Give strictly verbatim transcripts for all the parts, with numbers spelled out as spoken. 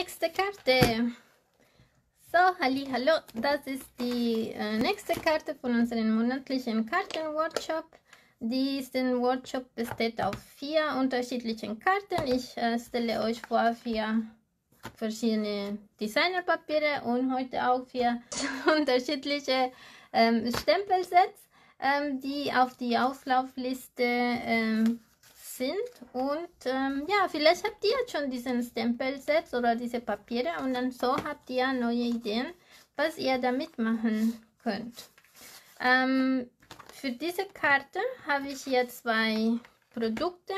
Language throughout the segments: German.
nächste Karte. So, hallihallo, das ist die äh, nächste Karte von unserem monatlichen Kartenworkshop. Diesen Workshop besteht aus vier unterschiedlichen Karten. Ich äh, stelle euch vor vier verschiedene Designerpapiere und heute auch vier unterschiedliche ähm, Stempelsets, ähm, die auf die Auslaufliste ähm, sind. Und ähm, ja, vielleicht habt ihr jetzt schon diesen Stempelset oder diese Papiere und dann so habt ihr neue Ideen, was ihr damit machen könnt. Ähm, für diese Karte habe ich hier zwei Produkte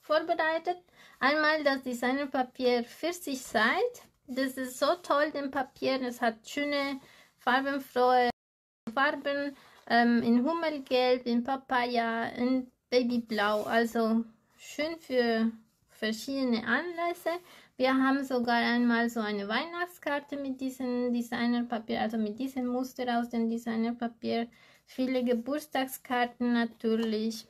vorbereitet. Einmal das Designerpapier Pfirsichzeit. Das ist so toll, dem Papier. Es hat schöne, farbenfrohe Farben ähm, in Hummelgelb, in Papaya, in Babyblau. Also schön für verschiedene Anlässe. Wir haben sogar einmal so eine Weihnachtskarte mit diesem Designerpapier, also mit diesem Muster aus dem Designerpapier. Viele Geburtstagskarten natürlich.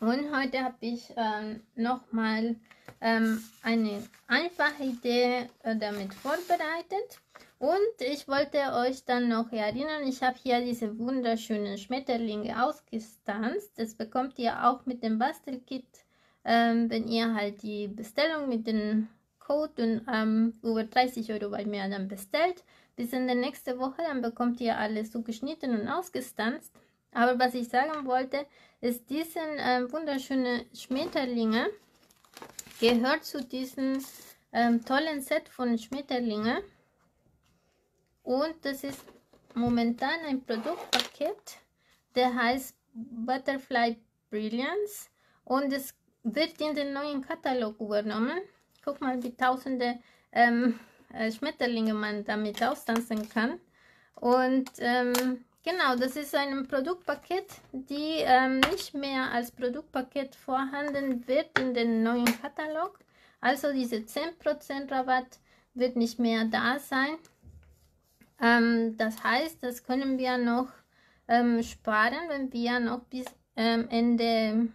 Und heute habe ich ähm, nochmal ähm, eine einfache Idee äh, damit vorbereitet. Und ich wollte euch dann noch erinnern, ich habe hier diese wunderschönen Schmetterlinge ausgestanzt. Das bekommt ihr auch mit dem Bastelkit. Ähm, wenn ihr halt die Bestellung mit dem Code und ähm, über dreißig Euro bei mir dann bestellt, bis in der nächste Woche, dann bekommt ihr alles so geschnitten und ausgestanzt. Aber was ich sagen wollte, ist, diese äh, wunderschönen Schmetterlinge gehört zu diesem ähm, tollen Set von Schmetterlinge. Und das ist momentan ein Produktpaket, der heißt Butterfly Brilliance und es wird in den neuen Katalog übernommen. Guck mal, wie tausende ähm, Schmetterlinge man damit austanzen kann. Und ähm, genau, das ist ein Produktpaket, die ähm, nicht mehr als Produktpaket vorhanden wird in den neuen Katalog. Also diese zehn Prozent Rabatt wird nicht mehr da sein. Ähm, das heißt, das können wir noch ähm, sparen, wenn wir noch bis ähm, Ende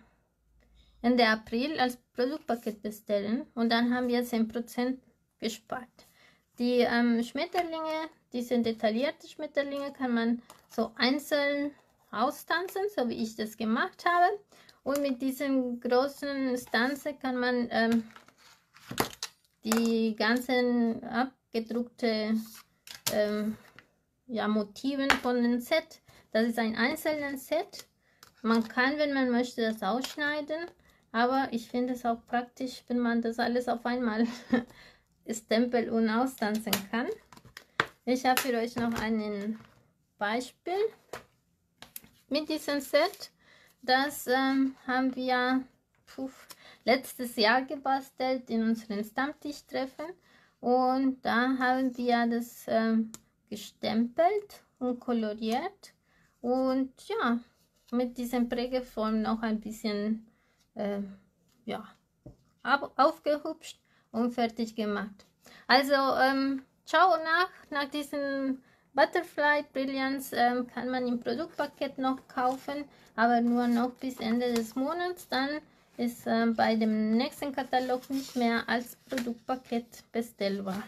Ende April als Produktpaket bestellen und dann haben wir zehn Prozent gespart. Die ähm, Schmetterlinge, diese detaillierten Schmetterlinge kann man so einzeln austanzen, so wie ich das gemacht habe. Und mit diesem großen Stanze kann man ähm, die ganzen abgedruckten ähm, ja, Motiven von dem Set, das ist ein einzelnes Set. Man kann, wenn man möchte, das ausschneiden. Aber ich finde es auch praktisch, wenn man das alles auf einmal stempeln und austanzen kann. Ich habe für euch noch ein Beispiel mit diesem Set. Das ähm, haben wir puf, letztes Jahr gebastelt in unseren Stammtischtreffen. Und da haben wir das ähm, gestempelt und koloriert. Und ja, mit diesem Prägeform noch ein bisschen Äh, ja, aufgehübscht und fertig gemacht. Also ähm, schau nach, nach diesem Butterfly Brilliance ähm, kann man im Produktpaket noch kaufen, aber nur noch bis Ende des Monats, dann ist ähm, bei dem nächsten Katalog nicht mehr als Produktpaket bestellbar.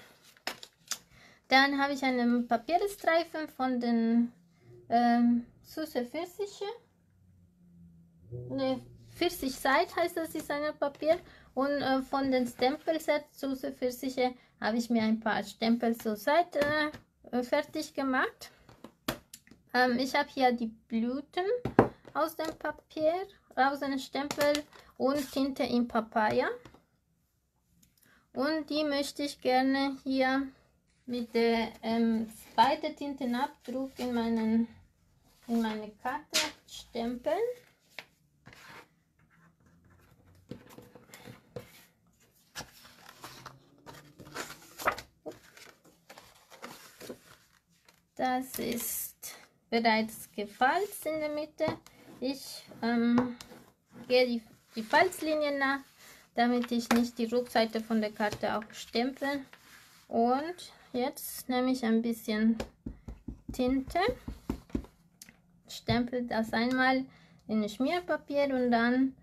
Dann habe ich einen Papierstreifen von den ähm, Süße Pfirsiche. Ne, Pfirsichzeit heißt das Designerpapier und äh, von den Stempelsets Süße Pfirsiche habe ich mir ein paar Stempel zur Seite äh, fertig gemacht. Ähm, ich habe hier die Blüten aus dem Papier, aus dem Stempel und Tinte in Papaya. Und die möchte ich gerne hier mit der ähm, zweiten Tintenabdruck in, meinen, in meine Karte stempeln. Das ist bereits gefalzt in der Mitte. Ich ähm, gehe die, die Falzlinie nach, damit ich nicht die Rückseite von der Karte auch stempel. Und jetzt nehme ich ein bisschen Tinte, stempel das einmal in Schmierpapier und dann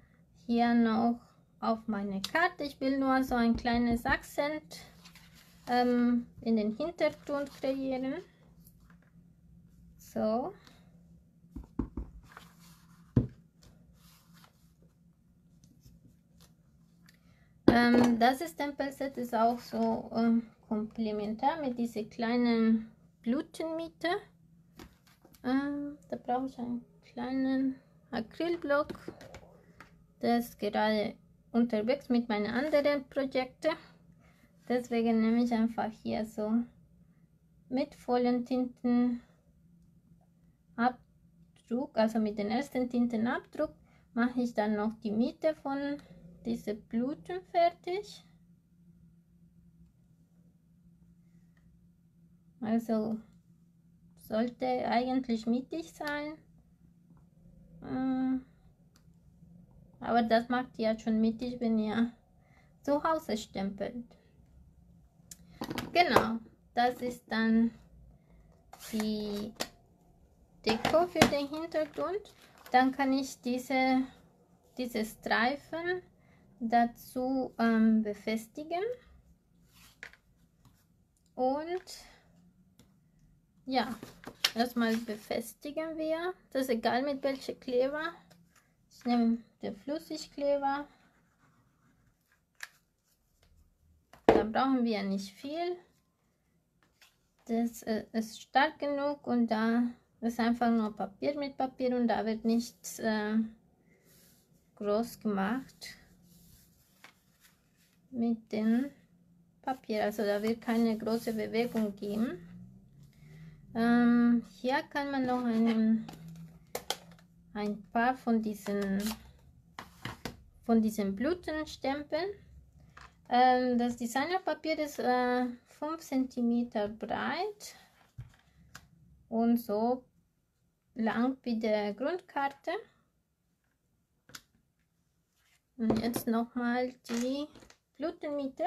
hier noch auf meine Karte. Ich will nur so ein kleines Akzent ähm, in den Hintergrund kreieren. So. Ähm, das ist Tempelset, ist auch so ähm, komplementär mit dieser kleinen Glutenmitte. Ähm, da brauche ich einen kleinen Acrylblock. Der ist gerade unterwegs mit meinen anderen Projekten. Deswegen nehme ich einfach hier so mit vollen Tintenabdruck, also mit den ersten Tintenabdruck, mache ich dann noch die Mitte von diese Blüten fertig. Also sollte eigentlich mittig sein. Aber das macht ihr schon mittig, wenn ihr zu Hause stempelt. Genau, das ist dann die Deko für den Hintergrund. Dann kann ich diese, diese Streifen dazu ähm, befestigen. Und ja, erstmal befestigen wir. Das ist egal mit welchem Kleber. Ich nehme den Flüssigkleber. Da brauchen wir nicht viel. Das äh, ist stark genug und da ist einfach nur Papier mit Papier und da wird nichts äh, groß gemacht mit dem Papier. Also da wird keine große Bewegung geben. Ähm, hier kann man noch einen, ein paar von diesen von diesen Blüten stempeln. Ähm, das Designerpapier ist äh, fünf Zentimeter breit und so lang wie der Grundkarte. Und jetzt nochmal die Blütenmitte.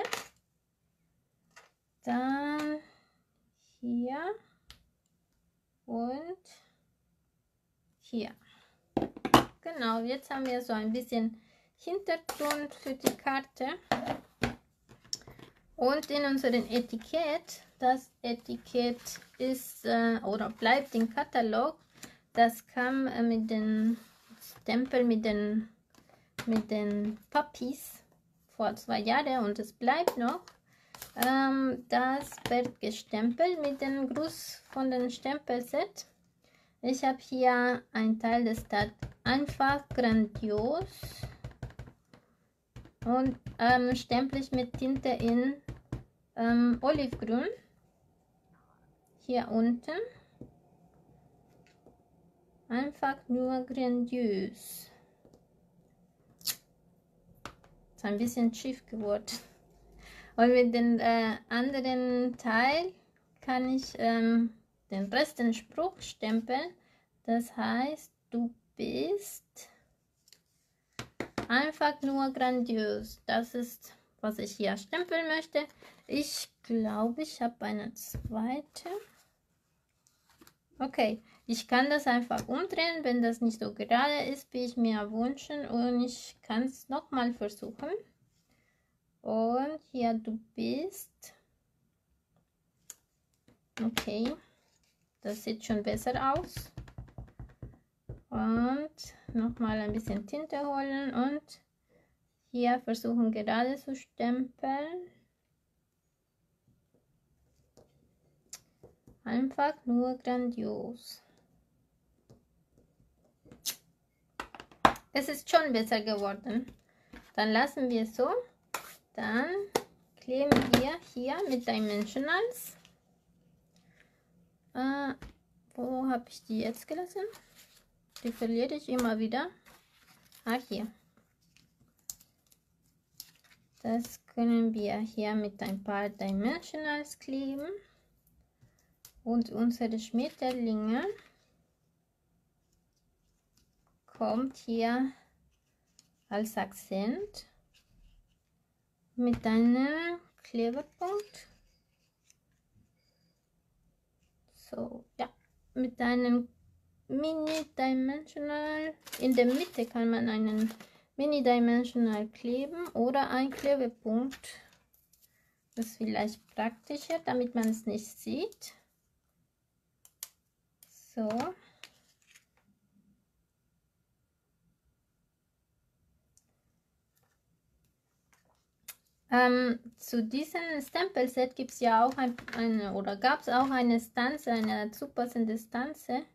Dann hier. Und hier. Genau, jetzt haben wir so ein bisschen Hintergrund für die Karte. Und in unserem Etikett, das Etikett ist äh, oder bleibt im Katalog. Das kam äh, mit den Stempel, mit den, mit den Papis vor zwei Jahren und es bleibt noch. Das wird gestempelt mit dem Gruß von dem Stempelset. Ich habe hier einen Teil, das steht einfach grandios und ähm, stempel ich mit Tinte in ähm, Olivgrün hier unten. Einfach nur grandios. Ist ein bisschen schief geworden. Und mit dem äh, anderen Teil kann ich ähm, den Rest den Spruch stempeln. Das heißt, du bist einfach nur grandios. Das ist, was ich hier stempeln möchte. Ich glaube, ich habe eine zweite. Okay, ich kann das einfach umdrehen, wenn das nicht so gerade ist, wie ich mir wünschen. Und ich kann es nochmal versuchen. Und hier du bist. Okay, das sieht schon besser aus. Und nochmal ein bisschen Tinte holen und hier versuchen gerade zu stempeln. Einfach nur grandios. Es ist schon besser geworden. Dann lassen wir es so. Dann kleben wir hier mit Dimensionals. Äh, wo habe ich die jetzt gelassen? Die verliere ich immer wieder. Ah, hier. Das können wir hier mit ein paar Dimensionals kleben. Und unsere Schmetterlinge kommt hier als Akzent. Mit einem Klebepunkt. So, ja. Mit einem Mini-Dimensional. In der Mitte kann man einen Mini-Dimensional kleben oder einen Klebepunkt. ist vielleicht praktischer, damit man es nicht sieht. So. Ähm, zu diesem Stempelset gibt es ja auch ein, eine, oder gab es auch eine Stanze, eine dazu passende Stanze.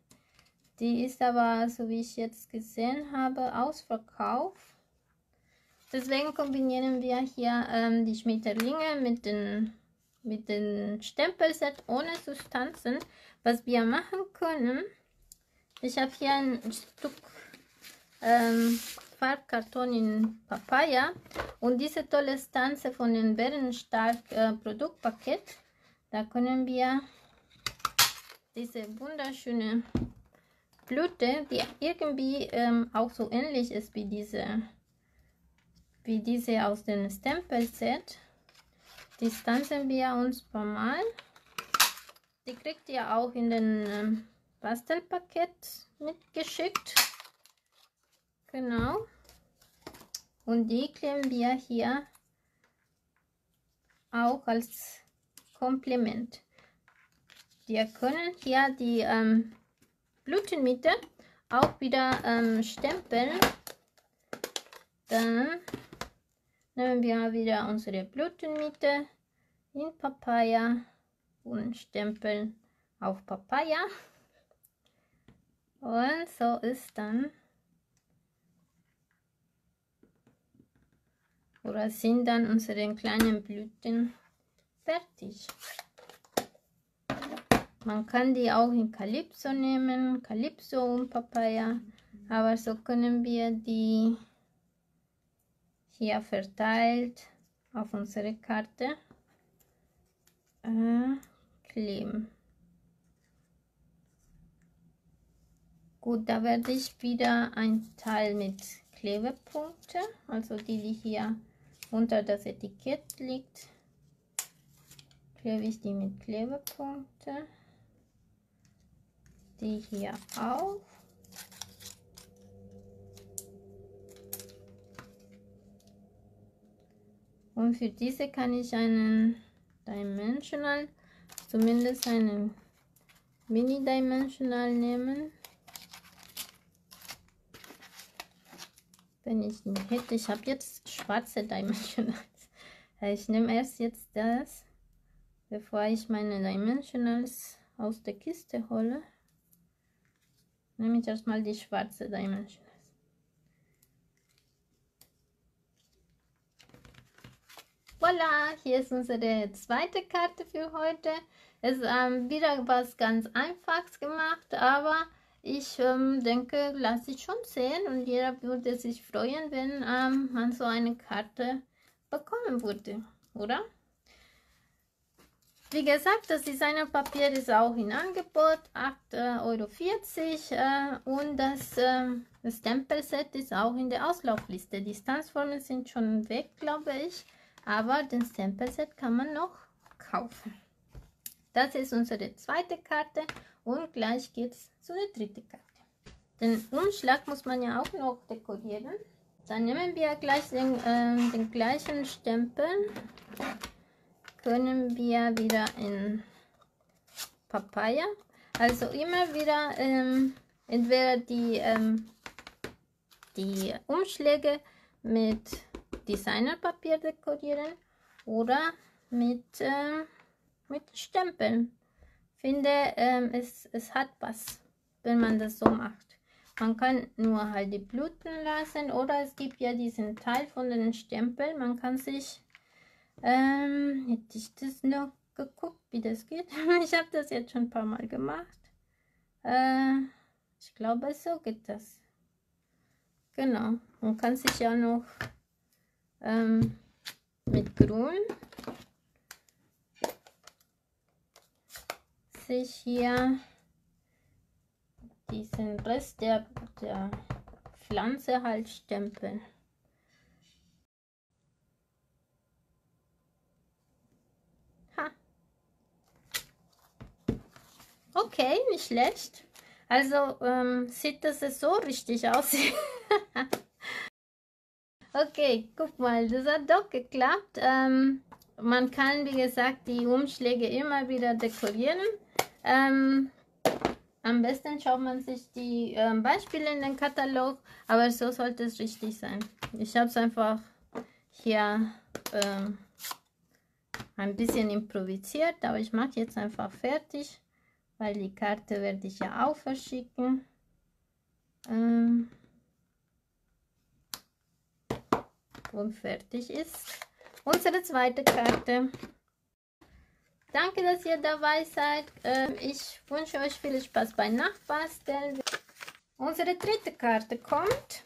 Die ist aber, so wie ich jetzt gesehen habe, ausverkauft. Deswegen kombinieren wir hier ähm, die Schmetterlinge mit den, mit den Stempelset ohne Substanzen. Was wir machen können, ich habe hier ein Stück ähm, Farbkarton in Papaya und diese tolle Stanze von den Bärenstark äh, Produktpaket. Da können wir diese wunderschöne Blüte, die irgendwie ähm, auch so ähnlich ist wie diese, wie diese aus dem Stempelset, die stanzen wir uns ein paar Mal. Die kriegt ihr auch in den ähm, Bastelpaket mitgeschickt. Genau. Und die kleben wir hier auch als Komplement. Wir können hier die ähm, Blütenmitte auch wieder ähm, stempeln. Dann nehmen wir wieder unsere Blütenmitte in Papaya und stempeln auf Papaya. Und so ist dann, oder sind dann unsere kleinen Blüten fertig. Man kann die auch in Calypso nehmen, Calypso und Papaya, aber so können wir die hier verteilt auf unsere Karte äh, kleben. Gut, da werde ich wieder ein Teil mit Klebepunkte, also die, die hier unter das Etikett liegt, klebe ich die mit Klebepunkte. Die hier auf. Und für diese kann ich einen Dimensional, zumindest einen Mini-Dimensional nehmen. Wenn ich ihn hätte, ich habe jetzt schwarze Dimensionals. Ich nehme erst jetzt das, bevor ich meine Dimensionals aus der Kiste hole. Nehme ich erstmal die schwarze Dimension. Voilà, hier ist unsere zweite Karte für heute. Es ist ähm, wieder was ganz Einfaches gemacht, aber ich ähm, denke, lasse ich schon sehen und jeder würde sich freuen, wenn ähm, man so eine Karte bekommen würde, oder? Wie gesagt, das Designerpapier ist auch in Angebot, acht Euro vierzig, und das Stempelset ist auch in der Auslaufliste. Die Stanzformen sind schon weg, glaube ich, aber den Stempelset kann man noch kaufen. Das ist unsere zweite Karte und gleich geht es zu der dritten Karte. Den Umschlag muss man ja auch noch dekorieren. Dann nehmen wir gleich den, äh, den gleichen Stempel. Können wir wieder in Papaya, also immer wieder ähm, entweder die, ähm, die Umschläge mit Designerpapier dekorieren oder mit, ähm, mit Stempeln. Ich finde, ähm, es, es hat was, wenn man das so macht. Man kann nur halt die Blüten lassen oder es gibt ja diesen Teil von den Stempeln, man kann sich Ähm, hätte ich das noch geguckt, wie das geht. Ich habe das jetzt schon ein paar Mal gemacht. Äh, ich glaube, so geht das. Genau. Man kann sich ja noch ähm, mit Grün sich hier diesen Rest der, der Pflanze halt stempeln. Okay, nicht schlecht. Also ähm, sieht das so richtig aus. Okay, guck mal, das hat doch geklappt. Ähm, Man kann, wie gesagt, die Umschläge immer wieder dekorieren. Ähm, am besten schaut man sich die ähm, Beispiele in den Katalog, aber so sollte es richtig sein. Ich habe es einfach hier ähm, ein bisschen improvisiert, aber ich mache jetzt einfach fertig, weil die Karte werde ich ja auch verschicken. Ähm, und fertig ist unsere zweite Karte. Danke, dass ihr dabei seid. Ich wünsche euch viel Spaß beim Nachbasteln. Unsere dritte Karte kommt.